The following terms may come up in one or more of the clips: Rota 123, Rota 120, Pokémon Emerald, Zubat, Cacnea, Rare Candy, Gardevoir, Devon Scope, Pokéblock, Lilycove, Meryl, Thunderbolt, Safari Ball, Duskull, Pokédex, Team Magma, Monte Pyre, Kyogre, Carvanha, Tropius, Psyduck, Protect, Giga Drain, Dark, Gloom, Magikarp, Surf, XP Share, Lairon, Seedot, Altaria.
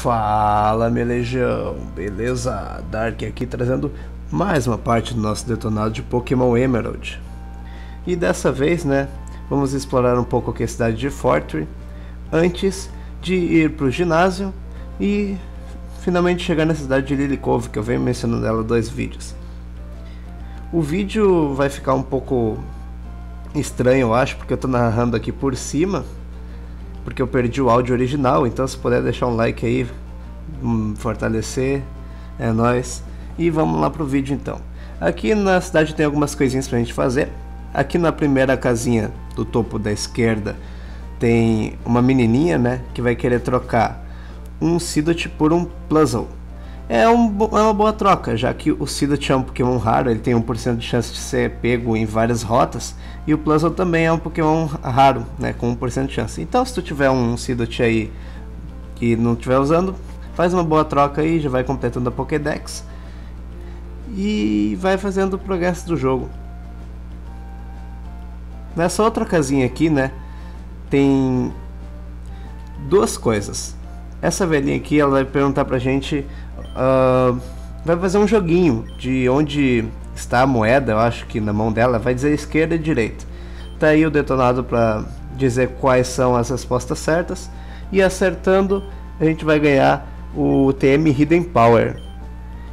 Fala, melejão, beleza? Dark aqui trazendo mais uma parte do nosso detonado de Pokémon Emerald. E dessa vez, né, vamos explorar um pouco aqui a cidade de Fortree, antes de ir para o ginásio e finalmente chegar na cidade de Lilycove, que eu venho mencionando ela dois vídeos. O vídeo vai ficar um pouco estranho, eu acho, porque eu estou narrando aqui por cima, porque eu perdi o áudio original. Então, se puder deixar um like aí, fortalecer, é nóis. E vamos lá pro vídeo então. Aqui na cidade tem algumas coisinhas pra gente fazer. Aqui na primeira casinha do topo da esquerda tem uma menininha, né, que vai querer trocar um Seedot por um Puzzle. É uma boa troca, já que o Seedot é um Pokémon raro, ele tem 1% de chance de ser pego em várias rotas, e o Puzzle também é um Pokémon raro, né, com 1% de chance. Então, se tu tiver um Seedot aí que não estiver usando, faz uma boa troca aí, já vai completando a Pokédex e vai fazendo o progresso do jogo. Nessa outra casinha aqui, né, tem duas coisas. Essa velhinha aqui, ela vai perguntar pra gente, vai fazer um joguinho de onde está a moeda, eu acho que na mão dela, vai dizer esquerda e direita. Tá aí o detonado pra dizer quais são as respostas certas, e acertando a gente vai ganhar o TM Hidden Power.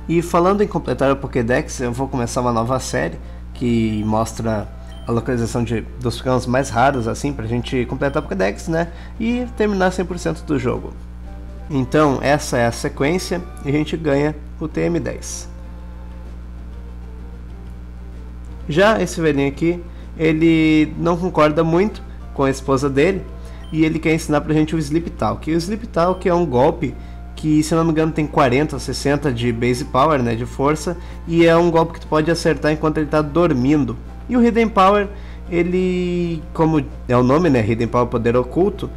E falando em completar o Pokédex, eu vou começar uma nova série que mostra a localização dos Pokémons mais raros, assim, pra gente completar o Pokédex, né, e terminar 100% do jogo. Então essa é a sequência e a gente ganha o TM10. Já esse velhinho aqui, ele não concorda muito com a esposa dele e ele quer ensinar pra gente o Sleep Talk. E o Sleep Talk é um golpe que, se não me engano, tem 40 ou 60 de base power, né, de força, e é um golpe que tu pode acertar enquanto ele tá dormindo. E o Hidden Power, ele, como é o nome, né, Hidden Power, poder oculto,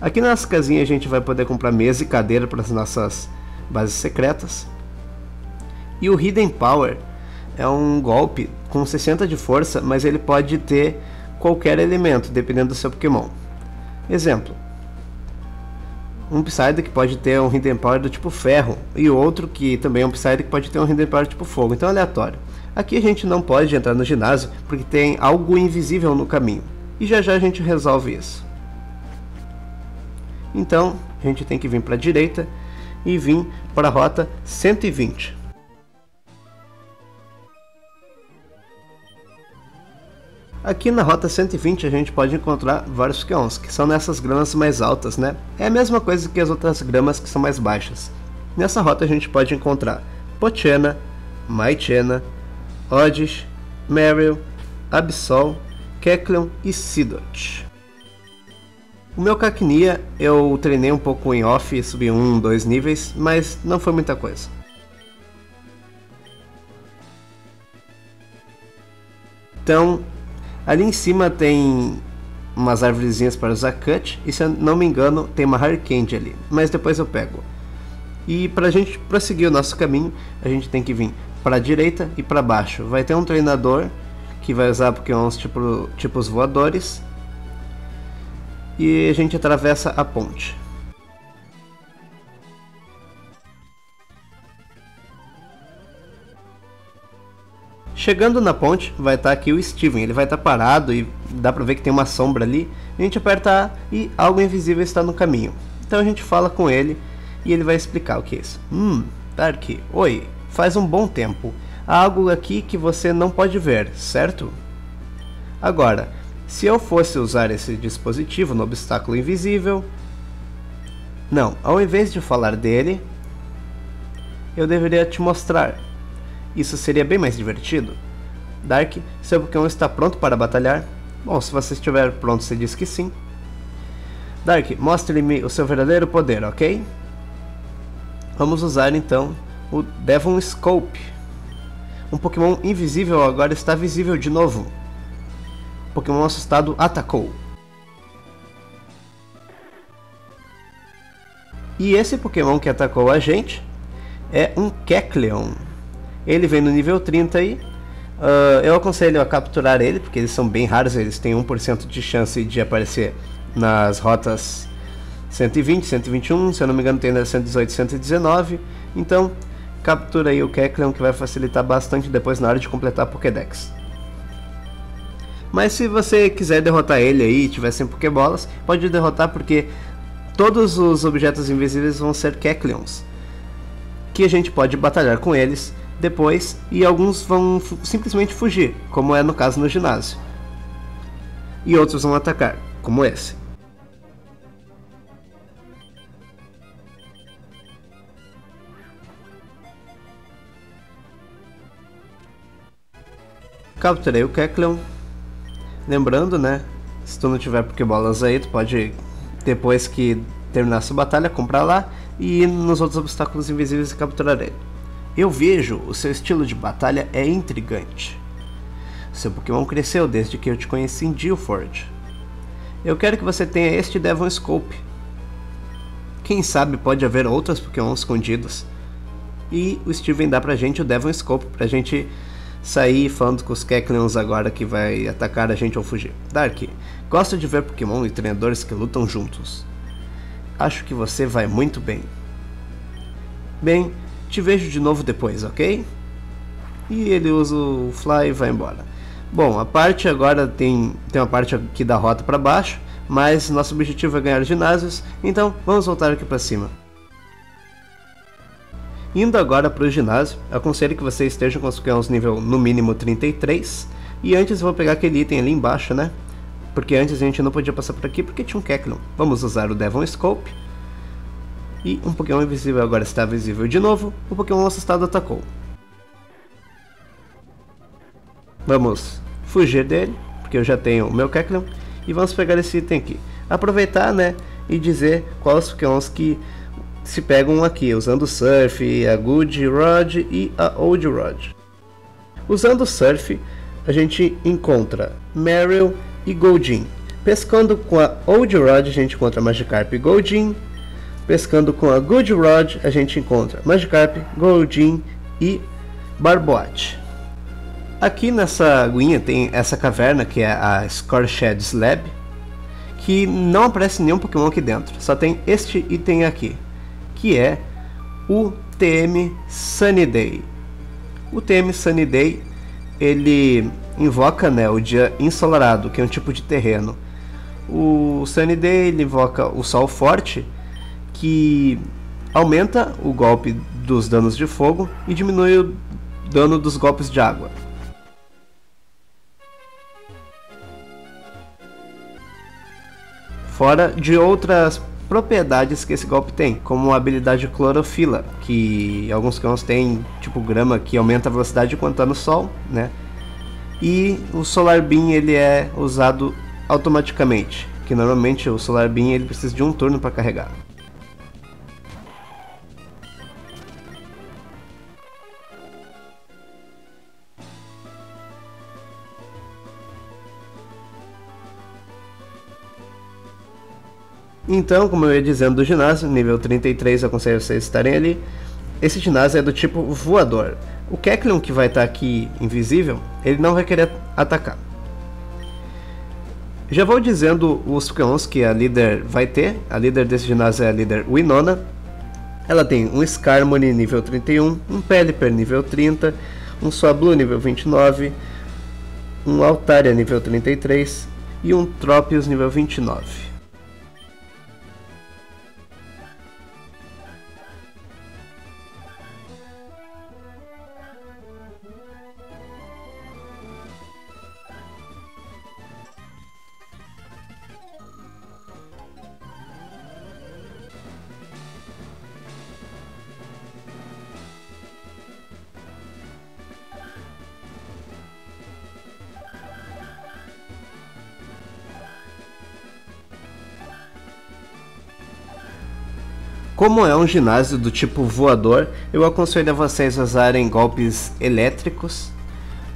aqui nas casinhas a gente vai poder comprar mesa e cadeira para as nossas bases secretas. E o Hidden Power é um golpe com 60 de força, mas ele pode ter qualquer elemento, dependendo do seu Pokémon. Exemplo, um Psyduck que pode ter um Hidden Power do tipo ferro, e outro que também é um Psyduck que pode ter um Hidden Power do tipo fogo, então é aleatório. Aqui a gente não pode entrar no ginásio, porque tem algo invisível no caminho, e já já a gente resolve isso. Então, a gente tem que vir para a direita e vir para a rota 120. Aqui na rota 120 a gente pode encontrar vários Pokémons, que são nessas gramas mais altas, né? É a mesma coisa que as outras gramas que são mais baixas. Nessa rota a gente pode encontrar Poochyena, Maichena, Oddish, Meryl, Absol, Kecleon e Seedot. O meu Cacnea eu treinei um pouco em off e subi 1, 2 níveis, mas não foi muita coisa. Então, ali em cima tem umas arvorezinhas para usar cut, e se eu não me engano tem uma Rare Candy ali, mas depois eu pego. E para a gente prosseguir o nosso caminho, a gente tem que vir para a direita e para baixo. Vai ter um treinador que vai usar Pokémons tipos voadores, e a gente atravessa a ponte. Chegando na ponte vai estar aqui o Steven, ele vai estar parado e dá pra ver que tem uma sombra ali. A gente aperta A e algo invisível está no caminho. Então a gente fala com ele e ele vai explicar o que é isso. Dark, oi, faz um bom tempo. Há algo aqui que você não pode ver, certo? Agora, se eu fosse usar esse dispositivo no obstáculo invisível... Não, ao invés de falar dele, eu deveria te mostrar. Isso seria bem mais divertido. Dark, seu Pokémon está pronto para batalhar? Bom, se você estiver pronto, você diz que sim. Dark, mostre-me o seu verdadeiro poder, ok? Vamos usar então o Devon Scope. Um Pokémon invisível agora está visível de novo. Pokémon assustado atacou. E esse Pokémon que atacou a gente é um Kecleon. Ele vem no nível 30 aí, Eu aconselho a capturar ele, porque eles são bem raros, eles têm 1% de chance de aparecer nas rotas 120, 121, se eu não me engano tem na 118, 119, então captura aí o Kecleon, que vai facilitar bastante depois na hora de completar a Pokédex. Mas se você quiser derrotar ele aí e tiver sem Pokébolas, pode derrotar, porque todos os objetos invisíveis vão ser Kecleons, que a gente pode batalhar com eles depois, e alguns vão simplesmente fugir, como é no caso no ginásio, e outros vão atacar, como esse. Capturei o Kecleon. Lembrando, né, se tu não tiver Pokébolas aí, tu pode, depois que terminar a sua batalha, comprar lá e ir nos outros obstáculos invisíveis e capturar ele. Eu vejo, o seu estilo de batalha é intrigante. Seu Pokémon cresceu desde que eu te conheci em Gilford. Eu quero que você tenha este Devon Scope. Quem sabe pode haver outros Pokémon escondidos. E o Steven dá pra gente o Devon Scope pra gente sair falando com os Kecleons agora que vai atacar a gente ou fugir. Dark, gosto de ver Pokémon e treinadores que lutam juntos. Acho que você vai muito bem. Bem, te vejo de novo depois, ok? E ele usa o Fly e vai embora. Bom, a parte agora tem uma parte aqui da rota para baixo, mas nosso objetivo é ganhar ginásios, então vamos voltar aqui para cima. Indo agora para o ginásio, aconselho que vocês estejam com os Pokémons nível no mínimo 33. E antes eu vou pegar aquele item ali embaixo, né? Porque antes a gente não podia passar por aqui porque tinha um Kecleon. Vamos usar o Devon Scope. E um Pokémon invisível agora está visível de novo. O Pokémon assustado atacou. Vamos fugir dele, porque eu já tenho o meu Kecleon. E vamos pegar esse item aqui. Aproveitar, né? E dizer quais os Pokémons que se pegam aqui, usando o Surf, a Good Rod e a Old Rod. Usando o Surf, a gente encontra Meryl e Goldeen. Pescando com a Old Rod, a gente encontra Magikarp e Goldeen. Pescando com a Good Rod, a gente encontra Magikarp, Goldeen e Barboat. Aqui nessa aguinha tem essa caverna, que é a Scoreshed Slab, que não aparece nenhum Pokémon aqui dentro, só tem este item aqui, que é o TM Sunnyday. O TM Sunnyday, ele invoca, né, o dia ensolarado, que é um tipo de terreno. O Sunnyday, ele invoca o sol forte, que aumenta o golpe dos danos de fogo e diminui o dano dos golpes de água. Fora de outras propriedades que esse golpe tem, como a habilidade Clorofila, que alguns cães têm, tipo grama, que aumenta a velocidade quando está no sol, né? E o Solar Beam, ele é usado automaticamente, que normalmente o Solar Beam ele precisa de um turno para carregar. Então, como eu ia dizendo do ginásio, nível 33, eu aconselho vocês estarem ali. Esse ginásio é do tipo voador. O Kecleon, que vai estar aqui invisível, ele não vai querer atacar. Já vou dizendo os Pokémons que a líder vai ter. A líder desse ginásio é a líder Winona. Ela tem um Skarmory nível 31, um Pelipper nível 30, um Swablu nível 29, um Altaria nível 33 e um Tropius nível 29. Como é um ginásio do tipo voador, eu aconselho a vocês usarem golpes elétricos,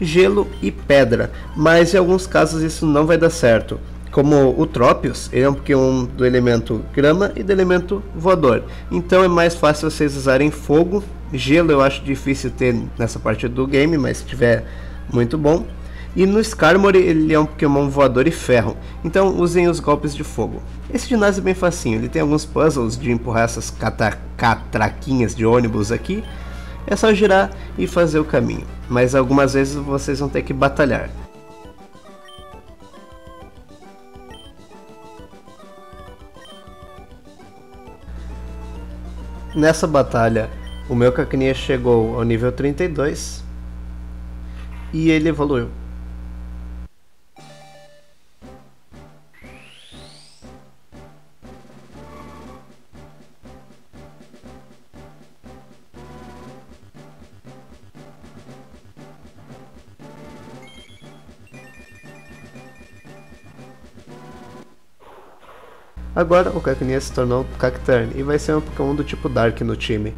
gelo e pedra, mas em alguns casos isso não vai dar certo. Como o Tropius, ele é um Pokémon do elemento grama e do elemento voador, então é mais fácil vocês usarem fogo. Gelo eu acho difícil ter nessa parte do game, mas se tiver Muito bom. E no Skarmory ele é um Pokémon voador e ferro, então usem os golpes de fogo. Esse ginásio é bem facinho, ele tem alguns puzzles de empurrar essas catraquinhas de ônibus aqui. É só girar e fazer o caminho, mas algumas vezes vocês vão ter que batalhar. Nessa batalha, o meu Cacnea chegou ao nível 32 e ele evoluiu. Agora o Cacnea se tornou Cacturne e vai ser um Pokémon do tipo Dark no time.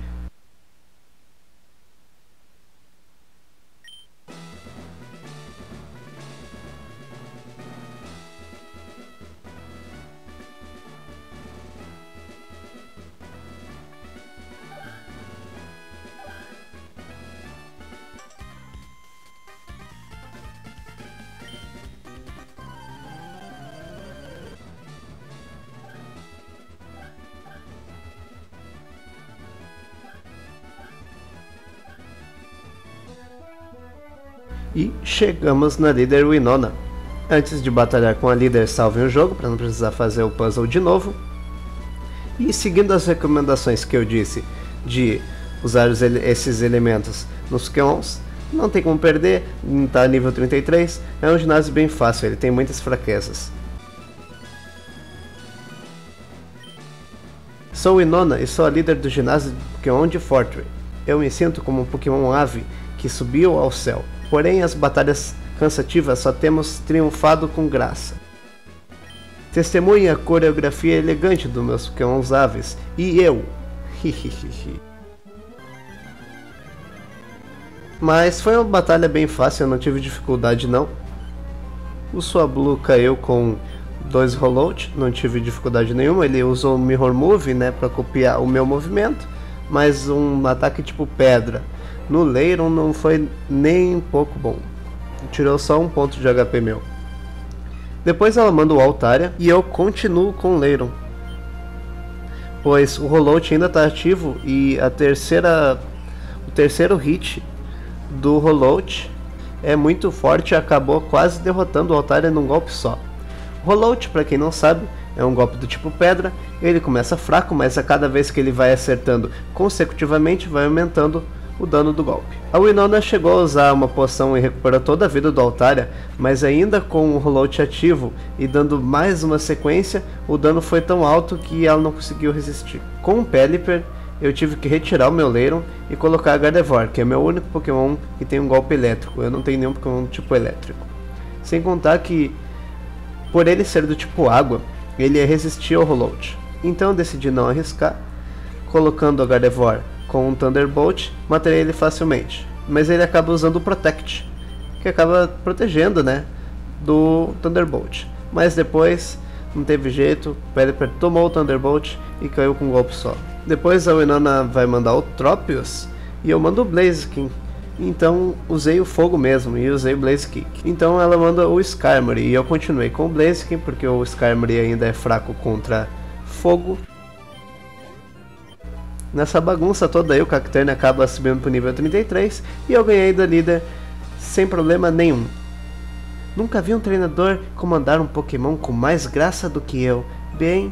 E chegamos na líder Winona. Antes de batalhar com a líder, salvem o jogo para não precisar fazer o puzzle de novo. E seguindo as recomendações que eu disse de usar esses elementos nos Pokémons, não tem como perder, tá nível 33, é um ginásio bem fácil, ele tem muitas fraquezas. Sou Winona e sou a líder do ginásio de Pokémon de Fortree. Eu me sinto como um Pokémon ave que subiu ao céu. Porém, as batalhas cansativas só temos triunfado com graça. Testemunha a coreografia elegante dos meus Pokémons aves, e eu! Mas foi uma batalha bem fácil, eu não tive dificuldade não. O Swablu caiu com 2 Rollout, não tive dificuldade nenhuma, ele usou o Mirror Move, né, para copiar o meu movimento, mas um ataque tipo pedra. No Lairon não foi nem um pouco bom, tirou só um ponto de HP meu. Depois ela manda o Altaria e eu continuo com o Lairon, pois o Rollout ainda está ativo e o terceiro hit do Rollout é muito forte e acabou quase derrotando o Altaria num golpe só. Rollout, para quem não sabe, é um golpe do tipo pedra, ele começa fraco, mas a cada vez que ele vai acertando consecutivamente vai aumentando o dano do golpe. A Winona chegou a usar uma poção e recuperou toda a vida do Altaria, mas ainda com o Rollout ativo e dando mais uma sequência, o dano foi tão alto que ela não conseguiu resistir. Com o Pelipper, eu tive que retirar o meu Lairon e colocar a Gardevoir, que é meu único Pokémon que tem um golpe elétrico, eu não tenho nenhum Pokémon do tipo elétrico. Sem contar que, por ele ser do tipo água, ele resistia ao Rollout. Então eu decidi não arriscar, colocando a Gardevoir com um Thunderbolt, mataria ele facilmente, mas ele acaba usando o Protect, que acaba protegendo, né, do Thunderbolt, mas depois não teve jeito, Pelipper tomou o Thunderbolt e caiu com um golpe só. Depois a Winona vai mandar o Tropius e eu mando o Blaziken, então usei o fogo mesmo e usei o Blaze Kick. Então ela manda o Skarmory e eu continuei com o Blaziken, porque o Skarmory ainda é fraco contra fogo. Nessa bagunça toda aí o Cacturne acaba subindo para o nível 33 e eu ganhei da líder sem problema nenhum. Nunca vi um treinador comandar um Pokémon com mais graça do que eu. Bem,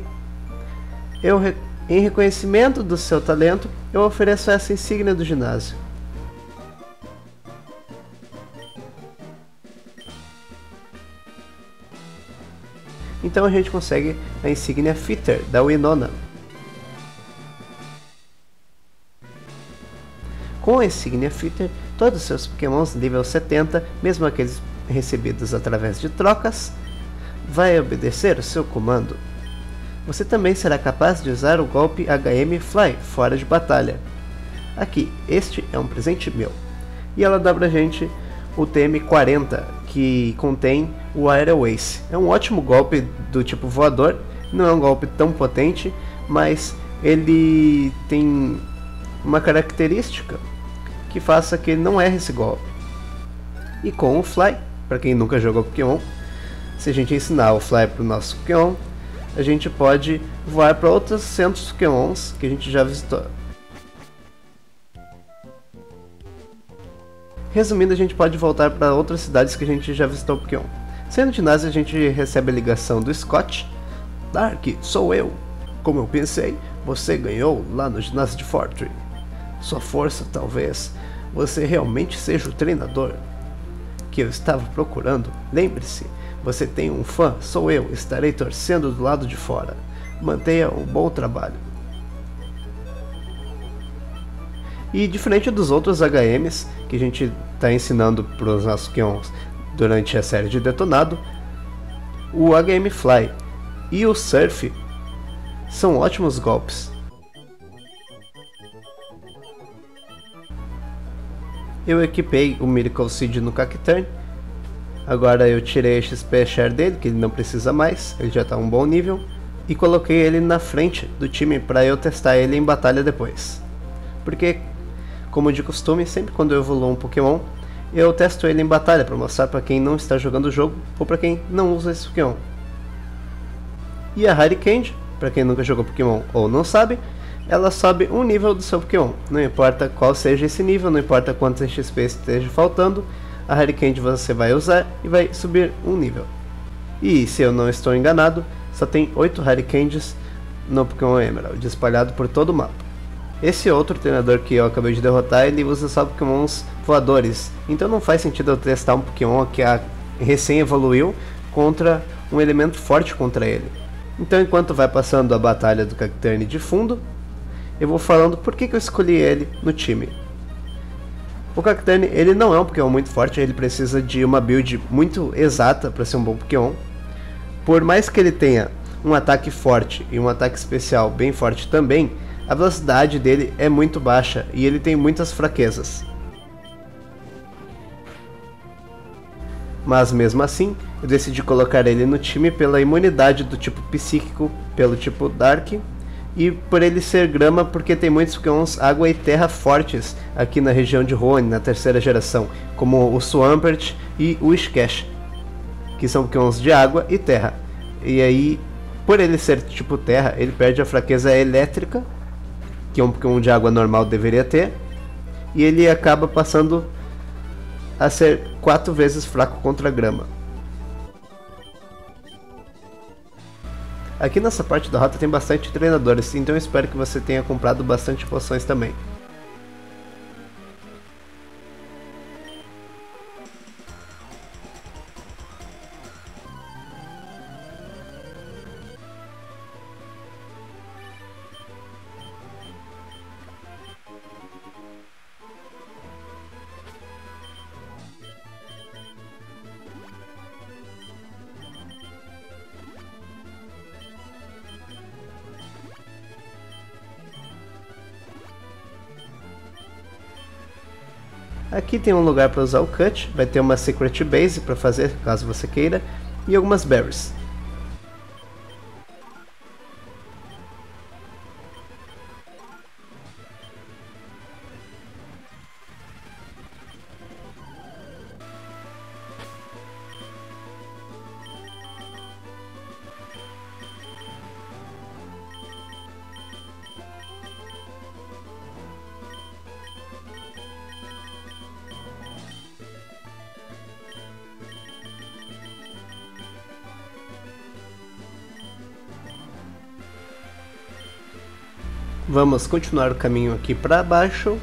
em reconhecimento do seu talento, eu ofereço essa insígnia do ginásio. Então a gente consegue a insígnia Fitter da Winona. Com a insígnia Fitter, todos os seus Pokémons nível 70, mesmo aqueles recebidos através de trocas, vai obedecer o seu comando. Você também será capaz de usar o golpe HM Fly fora de batalha. Aqui, este é um presente meu. E ela dá pra gente o TM40, que contém o Aerial Ace. É um ótimo golpe do tipo voador, não é um golpe tão potente, mas ele tem uma característica que faça que ele não erre esse golpe. e com o Fly. Para quem nunca jogou Pokémon, se a gente ensinar o Fly para o nosso Pokémon, a gente pode voar para outros centros Pokémons que a gente já visitou. Resumindo, a gente pode voltar para outras cidades que a gente já visitou Pokémon. Saindo de ginásio, a gente recebe a ligação do Scott. Dark, sou eu. Como eu pensei, você ganhou lá no ginásio de Fortree. Sua força, talvez. Você realmente seja o treinador que eu estava procurando. Lembre-se, você tem um fã, sou eu, estarei torcendo do lado de fora. Mantenha um bom trabalho. E diferente dos outros HMs que a gente está ensinando para os nossos Pokémons durante a série de Detonado, o HM Fly e o Surf são ótimos golpes. Eu equipei o Miracle Seed no Cacturne. Agora eu tirei a XP Share dele, que ele não precisa mais, ele já está a um bom nível. E coloquei ele na frente do time para eu testar ele em batalha depois. Porque, como de costume, sempre quando eu evoluo um Pokémon, eu testo ele em batalha para mostrar para quem não está jogando o jogo ou para quem não usa esse Pokémon. E a Rare Candy, para quem nunca jogou Pokémon ou não sabe, ela sobe um nível do seu Pokémon. Não importa qual seja esse nível, não importa quantos XP esteja faltando, a Rare Candy você vai usar e vai subir um nível. E se eu não estou enganado, só tem 8 Rare Candies no Pokémon Emerald, espalhado por todo o mapa. Esse outro treinador que eu acabei de derrotar, ele usa só Pokémons voadores, então não faz sentido eu testar um Pokémon que recém evoluiu contra um elemento forte contra ele. Então, enquanto vai passando a batalha do Cacturne de fundo, eu vou falando por que eu escolhi ele no time. O Cacturne, ele não é um Pokémon muito forte, ele precisa de uma build muito exata para ser um bom Pokémon. Por mais que ele tenha um ataque forte e um ataque especial bem forte também, a velocidade dele é muito baixa e ele tem muitas fraquezas. Mas mesmo assim, eu decidi colocar ele no time pela imunidade do tipo psíquico, pelo tipo Dark, e por ele ser grama, porque tem muitos Pokémons água e terra fortes aqui na região de Hoenn, na terceira geração, como o Swampert e o Skech, que são Pokémons de água e terra. E aí, por ele ser tipo terra, ele perde a fraqueza elétrica, que um Pokémon de água normal deveria ter, e ele acaba passando a ser 4 vezes fraco contra a grama. Aqui nessa parte da rota tem bastante treinadores, então eu espero que você tenha comprado bastante poções também. Aqui tem um lugar para usar o Cut, vai ter uma Secret Base para fazer, caso você queira, e algumas Berries. Vamos continuar o caminho aqui para baixo.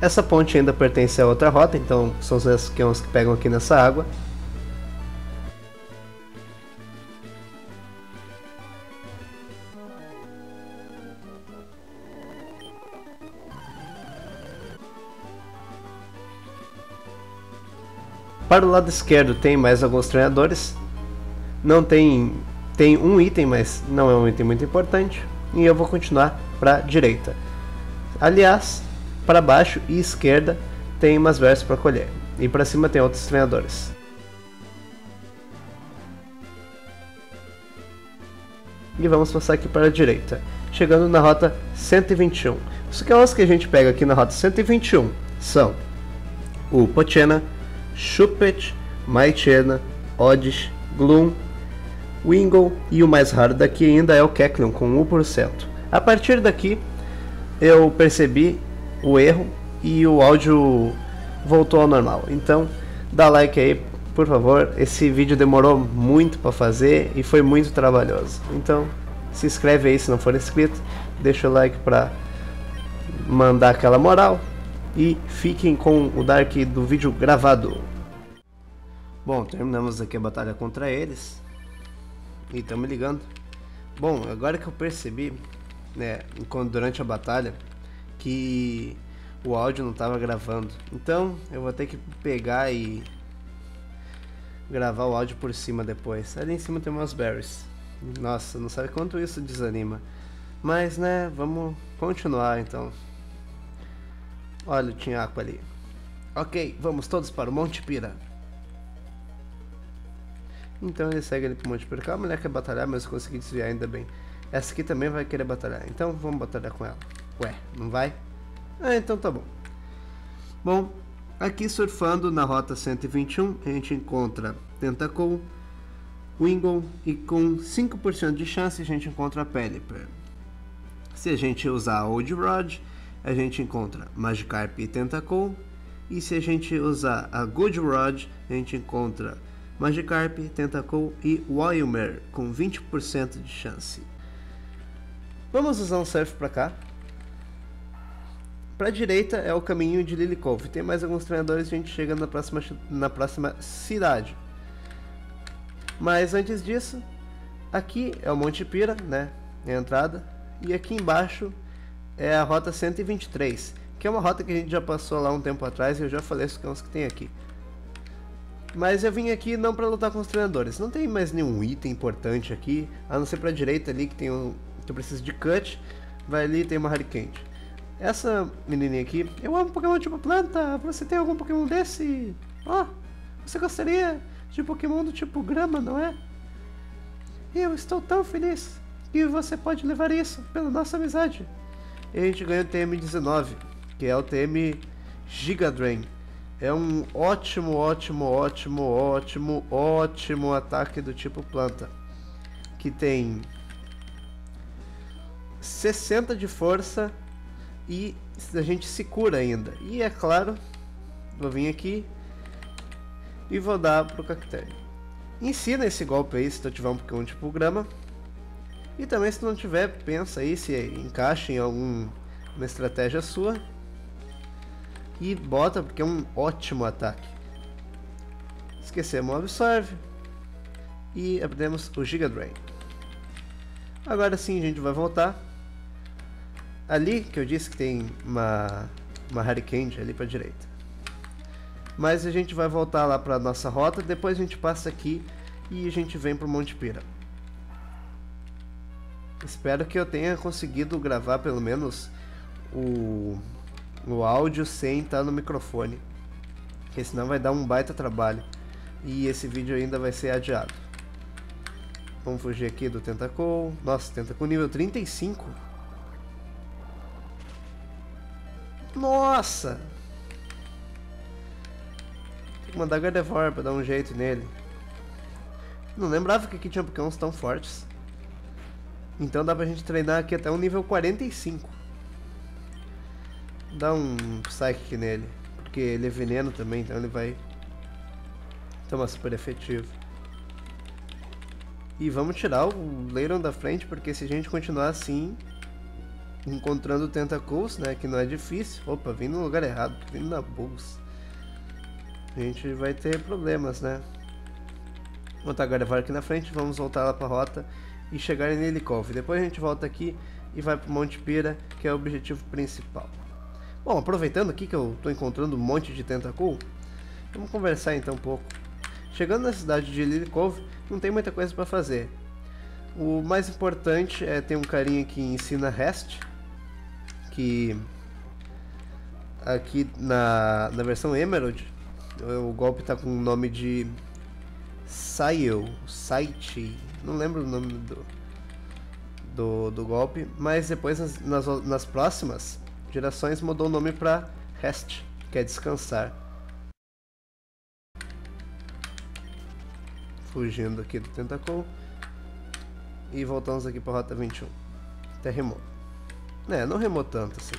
Essa ponte ainda pertence a outra rota, então são os Pokémons que pegam aqui nessa água. Para o lado esquerdo tem mais alguns treinadores, não tem um item, mas não é um item muito importante, e eu vou continuar para a direita. Aliás, para baixo e esquerda tem umas versos para colher, E para cima tem outros treinadores. E vamos passar aqui para a direita, chegando na rota 121. Os Pokémons que a gente pega aqui na rota 121 são o Poochyena, Shuppet, Maitena, Oddish, Gloom, Wingull e o mais raro daqui ainda é o Kecleon com 1%. A partir daqui eu percebi o erro e o áudio voltou ao normal. Então dá like aí, por favor. Esse vídeo demorou muito para fazer e foi muito trabalhoso. Então se inscreve aí se não for inscrito, deixa o like para mandar aquela moral. E fiquem com o Dark do vídeo gravado. Bom, terminamos aqui a batalha contra eles. E tamo ligando. Bom, agora que eu percebi, né, durante a batalha, que o áudio não tava gravando. Então eu vou ter que pegar e gravar o áudio por cima depois. Ali em cima tem umas berries. Nossa, não sabe quanto isso desanima. Mas, né, vamos continuar então. Olha o Tinhaco ali. Ok, vamos todos para o Monte Pyre. Então ele segue ali pro Monte Pyre. A mulher quer batalhar, mas eu consegui desviar, ainda bem. Essa aqui também vai querer batalhar, então vamos batalhar com ela. Ué, não vai? Ah, então tá bom. Bom, aqui surfando na rota 121, a gente encontra Tentacool, Wingull e com 5% de chance a gente encontra Pelipper. Se a gente usar Old Rod, a gente encontra Magikarp e Tentacool. E se a gente usar a Good Rod, a gente encontra Magikarp, Tentacool e Wilmer com 20% de chance. Vamos usar um surf pra cá. Pra direita é o caminho de Lilycove. Tem mais alguns treinadores, a gente chega na próxima cidade. Mas antes disso, aqui é o Monte Pyre, né? É a entrada. E aqui embaixo é a rota 123, que é uma rota que a gente já passou lá um tempo atrás e eu já falei os cães que tem aqui. Mas eu vim aqui não para lutar com os treinadores. Não tem mais nenhum item importante aqui, a não ser para a direita ali que tem um que eu preciso de cut. Vai ali, tem uma Haricante. Essa menininha aqui, eu amo Pokémon tipo planta. Você tem algum Pokémon desse? Ó, você gostaria de Pokémon do tipo grama, não é? Eu estou tão feliz que você pode levar isso pela nossa amizade. E a gente ganha o TM19, que é o TM Giga Drain. É um ótimo ataque do tipo planta, que tem 60 de força e a gente se cura ainda. E é claro, vou vir aqui e vou dar pro Cacturne. Ensina esse golpe aí se tu tiver um Pokémon tipo grama. E também se não tiver, pensa aí se encaixa em alguma estratégia sua e bota, porque é um ótimo ataque. Esquecemos o Absorve e aprendemos o Giga Drain. Agora sim a gente vai voltar ali que eu disse que tem uma Rare Candy ali para direita. Mas a gente vai voltar lá para nossa rota, depois a gente passa aqui e a gente vem pro Monte Pyre. Espero que eu tenha conseguido gravar pelo menos o áudio sem estar no microfone, porque senão vai dar um baita trabalho e esse vídeo ainda vai ser adiado. Vamos fugir aqui do Tentacool. Nossa, Tentacool nível 35. Nossa! Tem que mandar Gardevoir pra dar um jeito nele. Não lembrava que aqui tinha Pokémons tão fortes. Então dá pra gente treinar aqui até um nível 45. Dá um Psychic nele, porque ele é veneno também, então ele vai tomar super efetivo. E vamos tirar o Lairon da frente, porque se a gente continuar assim, encontrando Tentacools, né, que não é difícil. Opa, vim no lugar errado, vim na bolsa. A gente vai ter problemas, né. Vou botar Gardevoir aqui na frente, vamos voltar lá pra rota e chegar em Lilycove. Depois a gente volta aqui e vai pro Monte Pyre, que é o objetivo principal. Bom, aproveitando aqui que eu tô encontrando um monte de Tentacool, vamos conversar então um pouco. Chegando na cidade de Lilycove, não tem muita coisa para fazer. O mais importante é ter um carinha que ensina Rest, que aqui na versão Emerald O golpe tá com o nome de Saichi. Não lembro o nome do golpe, mas depois nas próximas gerações mudou o nome para Rest, que é descansar. Fugindo aqui do Tentacool. E voltamos aqui para a Rota 21. Até remou. É, não remou tanto assim.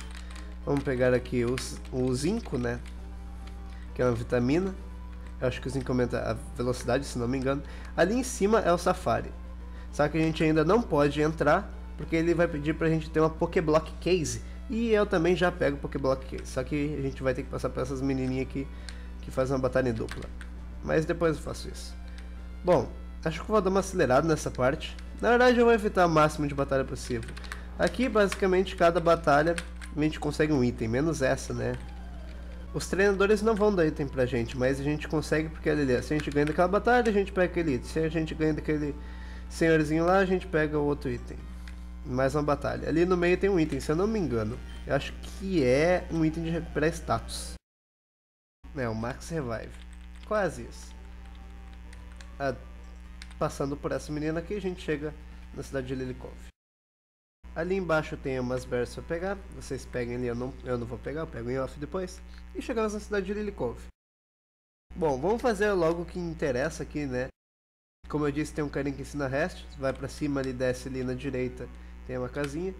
Vamos pegar aqui o zinco, né? Que é uma vitamina. Eu acho que o zinco aumenta a velocidade, se não me engano. Ali em cima é o safari. Só que a gente ainda não pode entrar, porque ele vai pedir pra gente ter uma Pokéblock Case. E eu também já pego Pokéblock Case. Só que a gente vai ter que passar por essas menininhas aqui, que fazem uma batalha em dupla. Mas depois eu faço isso. Bom, acho que vou dar uma acelerada nessa parte. Na verdade eu vou evitar o máximo de batalha possível. Aqui basicamente cada batalha a gente consegue um item, menos essa, né? Os treinadores não vão dar item pra gente, mas a gente consegue porque ali, se a gente ganha daquela batalha, a gente pega aquele item. Se a gente ganha daquele senhorzinho lá, a gente pega o outro item. Mais uma batalha. Ali no meio tem um item, se eu não me engano. Eu acho que é um item de recuperar status. É, o Max Revive. Quase isso. Passando por essa menina aqui, a gente chega na cidade de Lilycove. Ali embaixo tem umas berries pra pegar, vocês peguem ali, eu não vou pegar, eu pego em off depois. E chegamos na cidade de Lilycove. Bom, vamos fazer logo o que interessa aqui, né? Como eu disse, tem um carinha que ensina Rest, vai pra cima ali, desce ali na direita, tem uma casinha.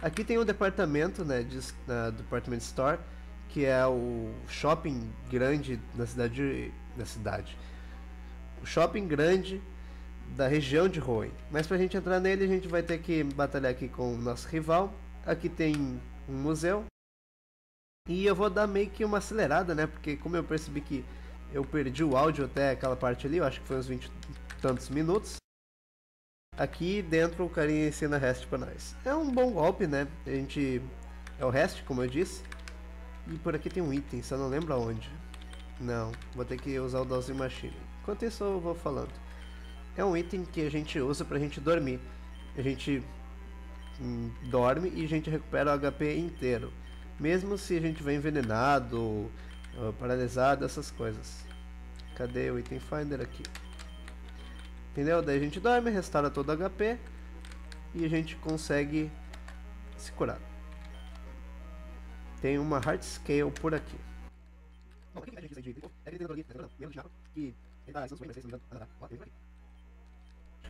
Aqui tem um departamento, né, Department Store, que é o shopping grande da cidade... O shopping grande da região de Hoenn. Mas pra gente entrar nele, a gente vai ter que batalhar aqui com o nosso rival. Aqui tem um museu. E eu vou dar meio que uma acelerada, né? Porque como eu percebi que eu perdi o áudio até aquela parte ali, eu acho que foi uns 20 e tantos minutos. Aqui dentro o carinha ensina Rest pra nós. É um bom golpe, né? A gente... É o Rest, como eu disse. E por aqui tem um item, só não lembro aonde. Não, vou ter que usar o Dowsing Machine. Enquanto isso eu vou falando. É um item que a gente usa pra gente dormir. A gente dorme e a gente recupera o HP inteiro, mesmo se a gente vem envenenado, paralisado, essas coisas. Cadê o item finder aqui? Entendeu? Daí a gente dorme, restaura todo o HP e a gente consegue se curar. Tem uma Heart Scale por aqui.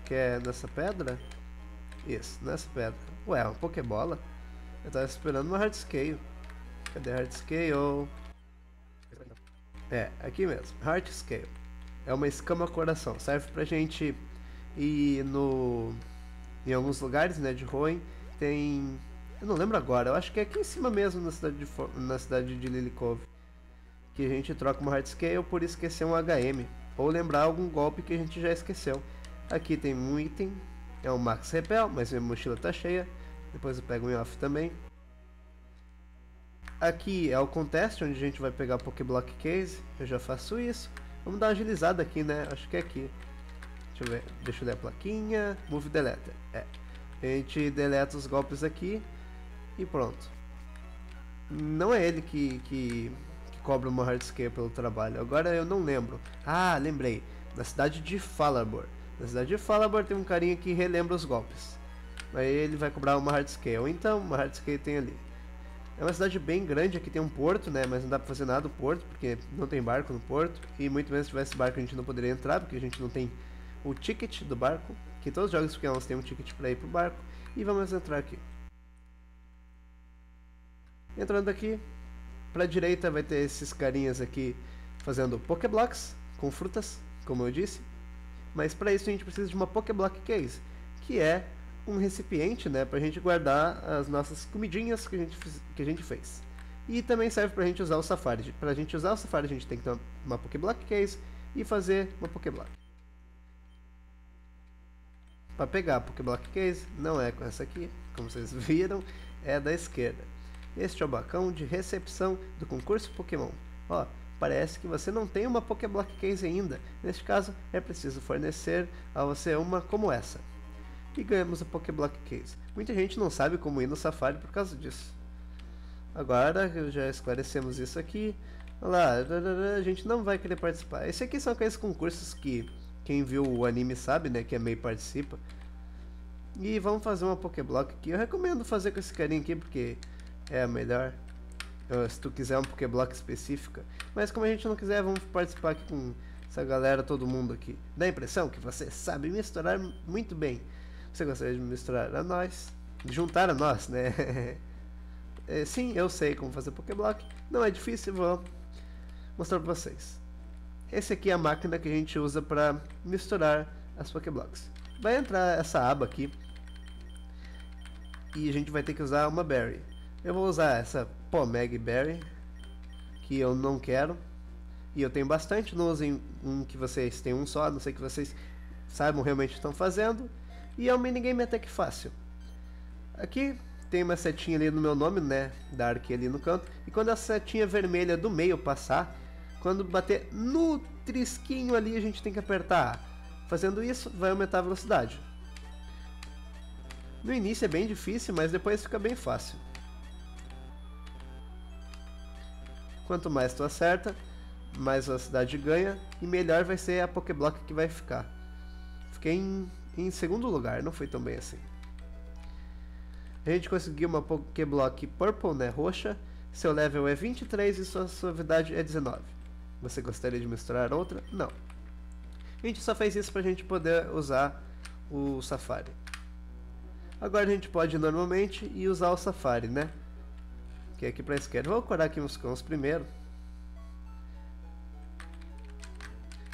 Que é nessa pedra? Isso, nessa pedra. Ué, uma Pokébola? Eu tava esperando uma Heart Scale. Cadê a Heart Scale? É, aqui mesmo, Heart Scale. É uma escama coração, serve pra gente ir em alguns lugares, né, de Hoenn. Tem... eu não lembro agora, eu acho que é aqui em cima mesmo, na cidade de Lilycove, que a gente troca uma Heart Scale por esquecer um HM, ou lembrar algum golpe que a gente já esqueceu. Aqui tem um item, é um Max Repel, mas minha mochila tá cheia, depois eu pego um off também. Aqui é o contest, onde a gente vai pegar Pokéblock Case, eu já faço isso. Vamos dar uma agilizada aqui, né, acho que é aqui. Deixa eu ver, deixa eu ler a plaquinha, Move Deleter, é. A gente deleta os golpes aqui e pronto. Não é ele que cobra uma Heart Scale pelo trabalho, agora eu não lembro. Ah, lembrei, na cidade de Falabor. Na cidade de Falabor tem um carinha que relembra os golpes. Aí ele vai cobrar uma Heart Scale, então uma Heart Scale tem ali. É uma cidade bem grande, aqui tem um porto, né, mas não dá pra fazer nada do porto, porque não tem barco no porto. E muito menos se tivesse barco a gente não poderia entrar, porque a gente não tem o ticket do barco. Que todos os jogos pequenos tem um ticket pra ir pro barco. E vamos entrar aqui. Entrando aqui, pra direita vai ter esses carinhas aqui fazendo Pokéblocks com frutas, como eu disse. Mas para isso a gente precisa de uma Pokéblock Case, que é um recipiente, né, para a gente guardar as nossas comidinhas que a gente fez. E também serve para a gente usar o Safari. Para a gente usar o Safari a gente tem que ter uma Pokéblock Case e fazer uma Pokéblock. Para pegar a Pokéblock Case, não é com essa aqui, como vocês viram, é da esquerda. Este é o balcão de recepção do concurso Pokémon. Ó, parece que você não tem uma Pokéblock Case ainda. Neste caso, é preciso fornecer a você uma como essa. E ganhamos a Pokéblock Case. Muita gente não sabe como ir no Safari por causa disso. Agora já esclarecemos isso aqui. Olha lá, a gente não vai querer participar. Esse aqui são aqueles concursos que quem viu o anime sabe, né? Que a Mei participa. E vamos fazer uma Pokéblock aqui. Eu recomendo fazer com esse carinha aqui porque é a melhor. Se tu quiser uma Pokéblock específica. Mas como a gente não quiser, vamos participar aqui com essa galera, todo mundo aqui. Dá a impressão que você sabe misturar muito bem. Você gostaria de misturar a nós? Juntar a nós, né? É, sim, eu sei como fazer Pokéblock. Não é difícil, vou mostrar pra vocês. Esse aqui é a máquina que a gente usa pra misturar as Pokéblocks. Vai entrar essa aba aqui. E a gente vai ter que usar uma Berry. Eu vou usar essa Pomeg Berry, que eu não quero. E eu tenho bastante, não usem um que vocês têm um só, a não sei que vocês saibam realmente o que estão fazendo. E é um minigame até que fácil. Aqui tem uma setinha ali no meu nome, né? Dark ali no canto. E quando a setinha vermelha do meio passar, quando bater no trisquinho ali, a gente tem que apertar A. Fazendo isso, vai aumentar a velocidade. No início é bem difícil, mas depois fica bem fácil. Quanto mais tu acerta, mais velocidade ganha e melhor vai ser a Pokéblock que vai ficar. Fiquei em segundo lugar, não foi tão bem assim. A gente conseguiu uma Pokéblock Purple, né, roxa. Seu level é 23 e sua suavidade é 19. Você gostaria de misturar outra? Não. A gente só fez isso pra gente poder usar o Safari. Agora a gente pode ir normalmente e usar o Safari, né? Que é aqui pra esquerda. Vou curar aqui uns cãos primeiro.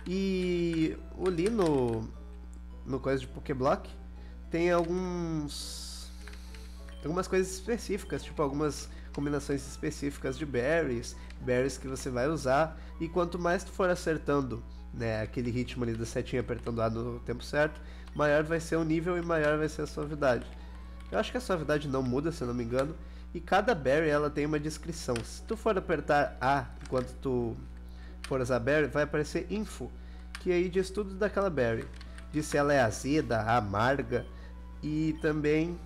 E ali no coisa de Pokéblock tem algumas coisas específicas, tipo algumas combinações específicas de berries que você vai usar, e quanto mais tu for acertando, né, aquele ritmo ali da setinha apertando A no tempo certo, maior vai ser o nível e maior vai ser a suavidade. Eu acho que a suavidade não muda, se eu não me engano, e cada berry ela tem uma descrição. Se tu for apertar A enquanto tu for usar berry, vai aparecer info, que aí diz tudo daquela berry, diz se ela é azeda, amarga, e também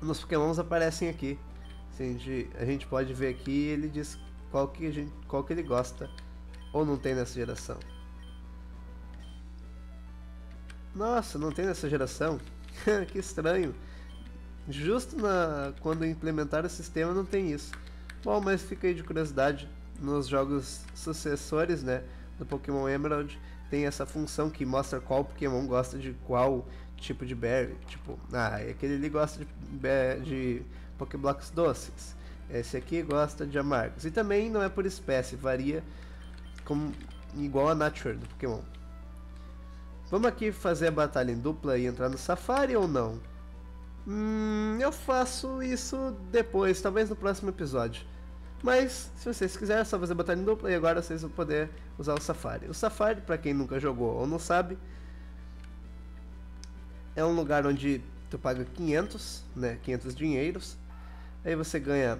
nos Pokémons aparecem aqui. A gente pode ver aqui, ele diz qual que ele gosta ou não tem nessa geração. Nossa, não tem nessa geração? Que estranho. Justo quando implementar o sistema não tem isso. Bom, mas fica aí de curiosidade. Nos jogos sucessores, né, do Pokémon Emerald tem essa função que mostra qual Pokémon gosta de qual tipo de berry. Tipo, aquele ali gosta de Pokéblocks doces, esse aqui gosta de amargos. E também não é por espécie, varia igual a nature do Pokémon. Vamos aqui fazer a batalha em dupla e entrar no Safari ou não? Eu faço isso depois, talvez no próximo episódio. Mas se vocês quiserem, é só fazer a batalha em dupla e agora vocês vão poder usar o Safari. O Safari, pra quem nunca jogou ou não sabe, é um lugar onde tu paga 500, né, 500 dinheiros. Aí você ganha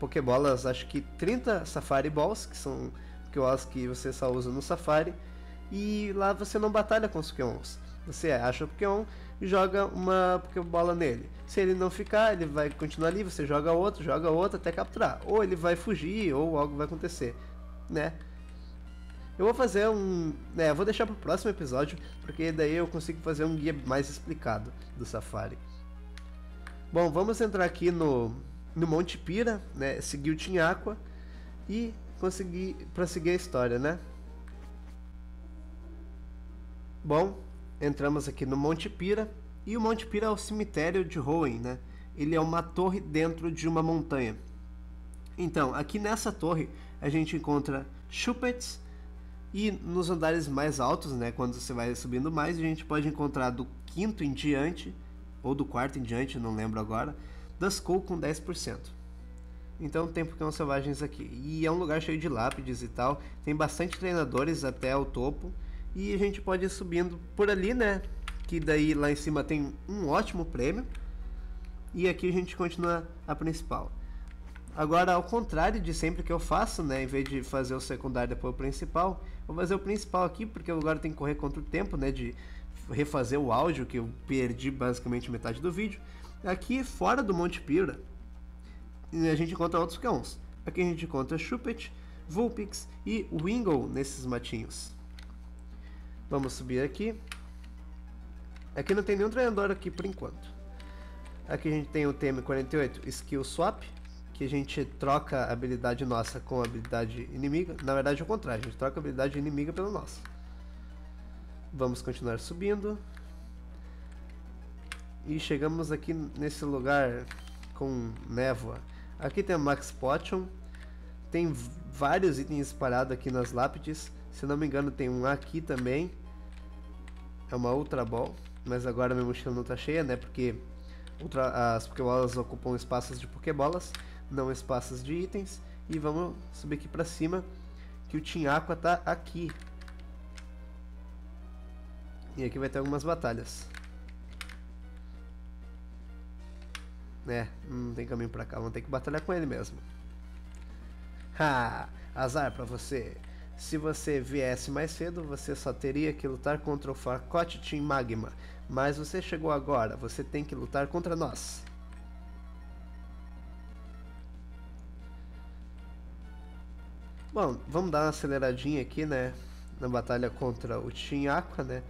Pokébolas, acho que 30 Safari Balls, que são Pokébolas que você só usa no Safari. E lá você não batalha com os Pokémons. Você acha o Pokémon e joga uma Pokébola nele. Se ele não ficar, ele vai continuar ali, você joga outro até capturar. Ou ele vai fugir, ou algo vai acontecer, né? Eu vou fazer vou deixar para o próximo episódio, porque daí eu consigo fazer um guia mais explicado do Safari. Bom, vamos entrar aqui no Monte Pyre, né? Seguir o Team Aqua e conseguir prosseguir a história, né? Bom, entramos aqui no Monte Pyre, e o Monte Pyre é o cemitério de Hoenn, né? Ele é uma torre dentro de uma montanha. Então, aqui nessa torre a gente encontra Shuppets. E nos andares mais altos, né, quando você vai subindo mais, a gente pode encontrar do quinto em diante, ou do quarto em diante, não lembro agora, Duskull com 10%. Então tem Pokémon selvagens aqui. E é um lugar cheio de lápides e tal, tem bastante treinadores até o topo, e a gente pode ir subindo por ali, né, que daí lá em cima tem um ótimo prêmio, e aqui a gente continua a principal. Agora, ao contrário de sempre que eu faço, né, em vez de fazer o secundário depois o principal, vou fazer o principal aqui, porque agora tem que correr contra o tempo, né, de refazer o áudio, que eu perdi basicamente metade do vídeo. Aqui, fora do Monte Pyre, a gente encontra outros Pokémons. Aqui a gente encontra Shuppet, Vulpix e Wingull nesses matinhos. Vamos subir aqui. Aqui não tem nenhum treinador aqui por enquanto. Aqui a gente tem o TM48 Skill Swap, que a gente troca a habilidade nossa com a habilidade inimiga. Na verdade é o contrário, a gente troca a habilidade inimiga pela nossa. Vamos continuar subindo. E chegamos aqui nesse lugar com névoa. Aqui tem a Max Potion. Tem vários itens espalhados aqui nas lápides. Se não me engano tem um aqui também. É uma Ultra Ball. Mas agora minha mochila não está cheia, né? Porque as Pokébolas ocupam espaços de Pokébolas, não espaços de itens. E vamos subir aqui para cima, que o Team Aqua tá aqui. E aqui vai ter algumas batalhas. É, não tem caminho para cá, vamos ter que batalhar com ele mesmo. Ha! Azar para você. Se você viesse mais cedo, você só teria que lutar contra o Farcote Team Magma. Mas você chegou agora, você tem que lutar contra nós. Bom, vamos dar uma aceleradinha aqui, né? Na batalha contra o Team Aqua, né?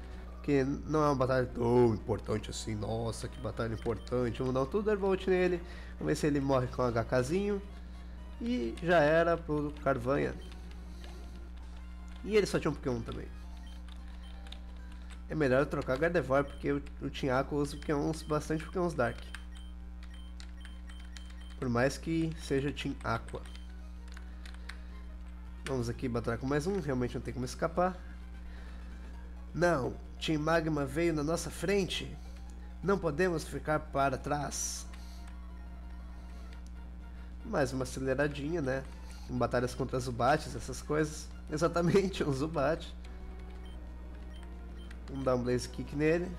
Que não é uma batalha tão importante assim. Nossa, que batalha importante. Vamos dar um Thunderbolt nele. Vamos ver se ele morre com um HKzinho. E já era pro Carvanha. E ele só tinha um Pokémon também. É melhor eu trocar Gardevoir, porque o Team Aqua usa Pokémons, bastante Pokémons Dark. Por mais que seja Team Aqua. Vamos aqui batalhar com mais um. Realmente não tem como escapar. Não! Team Magma veio na nossa frente. Não podemos ficar para trás. Mais uma aceleradinha, né? Em batalhas contra Zubates, essas coisas. Exatamente, um Zubat. Vamos dar um Blaze Kick nele.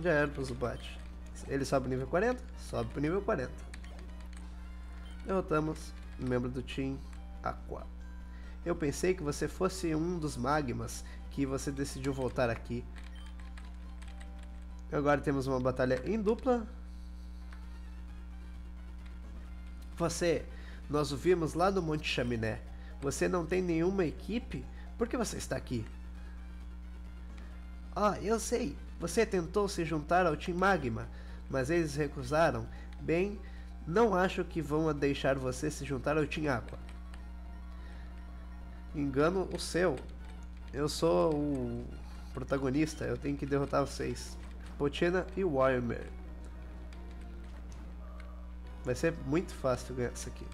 Já era pro Zubat. Ele sobe pro nível 40? Sobe pro nível 40. Derrotamos um membro do Team Aqua. Eu pensei que você fosse um dos magmas, que você decidiu voltar aqui. Agora temos uma batalha em dupla. Você, nós o vimos lá no Monte Chaminé. Você não tem nenhuma equipe? Por que você está aqui? Ah, eu sei. Você tentou se juntar ao Team Magma, mas eles recusaram. Bem, não acho que vão deixar você se juntar ao Team Aqua. Engano o seu. Eu sou o protagonista, eu tenho que derrotar vocês. Poochyena e Warmer. Vai ser muito fácil ganhar isso aqui.